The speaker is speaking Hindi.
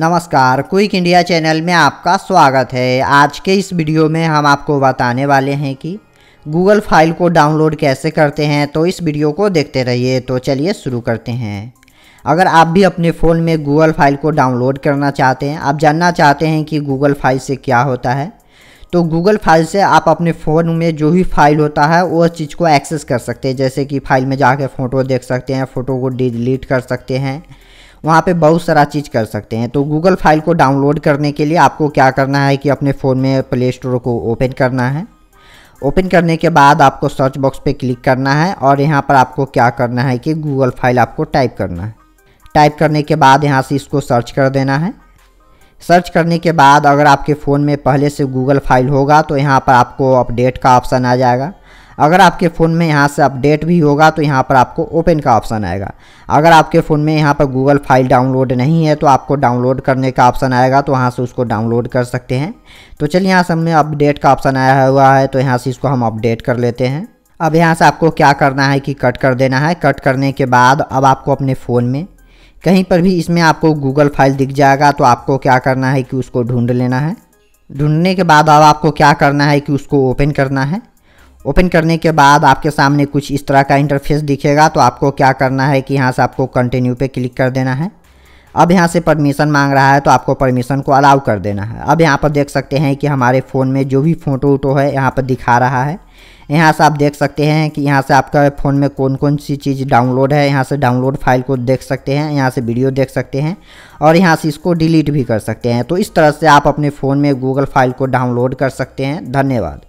नमस्कार, क्विक इंडिया चैनल में आपका स्वागत है। आज के इस वीडियो में हम आपको बताने वाले हैं कि गूगल फाइल को डाउनलोड कैसे करते हैं, तो इस वीडियो को देखते रहिए। तो चलिए शुरू करते हैं। अगर आप भी अपने फ़ोन में गूगल फाइल को डाउनलोड करना चाहते हैं, आप जानना चाहते हैं कि गूगल फाइल से क्या होता है, तो गूगल फाइल से आप अपने फ़ोन में जो भी फाइल होता है वो चीज़ को एक्सेस कर सकते हैं। जैसे कि फाइल में जाके फ़ोटो देख सकते हैं, फ़ोटो को डिलीट कर सकते हैं, वहाँ पे बहुत सारा चीज़ कर सकते हैं। तो गूगल फाइल को डाउनलोड करने के लिए आपको क्या करना है कि अपने फ़ोन में प्ले स्टोर को ओपन करना है। ओपन करने के बाद आपको सर्च बॉक्स पे क्लिक करना है और यहाँ पर आपको क्या करना है कि गूगल फाइल आपको टाइप करना है। टाइप करने के बाद यहाँ से इसको सर्च कर देना है। सर्च करने के बाद अगर आपके फ़ोन में पहले से गूगल फाइल होगा तो यहाँ पर आपको अपडेट का ऑप्शन आ जाएगा। अगर आपके फ़ोन में यहाँ से अपडेट भी होगा तो यहाँ पर आपको ओपन का ऑप्शन आएगा। अगर आपके फ़ोन में यहाँ पर गूगल फाइल डाउनलोड नहीं है तो आपको डाउनलोड करने का ऑप्शन आएगा, तो वहाँ से उसको डाउनलोड कर सकते हैं। तो चलिए, यहाँ से हमें अपडेट का ऑप्शन आया हुआ है तो यहाँ से इसको हम अपडेट कर लेते हैं। अब यहाँ से आपको क्या करना है कि कट कर देना है। कट करने के बाद अब आपको अपने फ़ोन में कहीं पर भी इसमें आपको गूगल फाइल दिख जाएगा, तो आपको क्या करना है कि उसको ढूंढ लेना है। ढूंढने के बाद अब आपको क्या करना है कि उसको ओपन करना है। ओपन करने के बाद आपके सामने कुछ इस तरह का इंटरफेस दिखेगा, तो आपको क्या करना है कि यहाँ से आपको कंटिन्यू पे क्लिक कर देना है। अब यहाँ से परमिशन मांग रहा है तो आपको परमिशन को अलाउ कर देना है। अब यहाँ पर देख सकते हैं कि हमारे फ़ोन में जो भी फ़ोटो वोटो है यहाँ पर दिखा रहा है। यहाँ से आप देख सकते हैं कि यहाँ से आपका फ़ोन में कौन कौन सी चीज़ डाउनलोड है। यहाँ से डाउनलोड फाइल को देख सकते हैं, यहाँ से वीडियो देख सकते हैं और यहाँ से इसको डिलीट भी कर सकते हैं। तो इस तरह से आप अपने फ़ोन में गूगल फाइल को डाउनलोड कर सकते हैं। धन्यवाद।